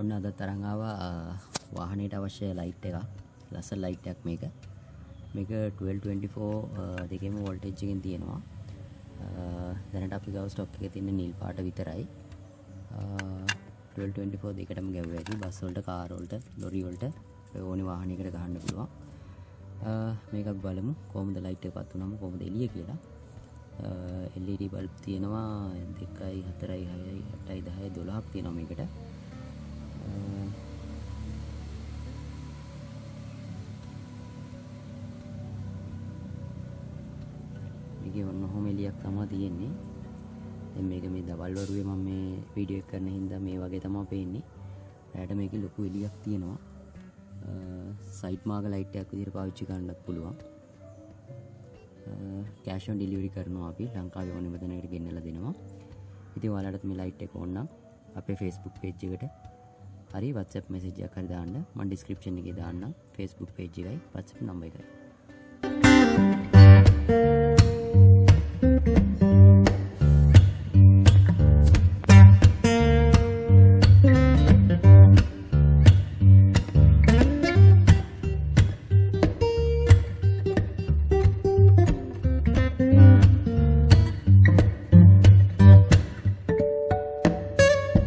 ඔන්න අද තරංගාව වාහනේට අවශ්‍ය ලයිට් එකක් ලස්සන ලයිට් එකක් මේක 1224 දෙකේම වෝල්ටේජ් එකකින් තියෙනවා දැනට අපි ගාව ස්ටොක් එකේ තියෙන නිල් පාට විතරයි 1224 දෙකටම ගැවුවා ඇති බස් වලට කාර් වලට ලොරි වලට ඕනි වාහනයකට ගහන්න පුළුවන් මේකක් බලමු කොහොමද ලයිට් එක පත් වුනම කොහොමද එළිය කියලා LED bulb තියෙනවා 2යි 4යි 6යි 8යි 10යි 12ක් තියෙනවා මේකට මේකේ වන්න ඔහොම එළියක් තමයි තියෙන්නේ දැන් මේක මේ දවල් වරුවේ මම මේ වීඩියෝ එක කරන හින්දා මේ වගේ තමයි පේන්නේ රැයට මේකේ ලොකු එළියක් තියෙනවා සයිඩ් මාර්ක ලයිට් එකක් විදිහට පාවිච්චි කරන්නත් පුළුවන් cash on delivery කරනවා අපි ලංකාවේ ඕනෙම තැනකට ගෙන්නලා දෙනවා. ඉතින් ඔයාලටත් මේ ලයිට් එක ඕන නම් අපේ Facebook page එකට හරි WhatsApp message එකක් හරි දාන්න. මම description එකේ දාන්නම් Facebook page එකයි WhatsApp number එකයි.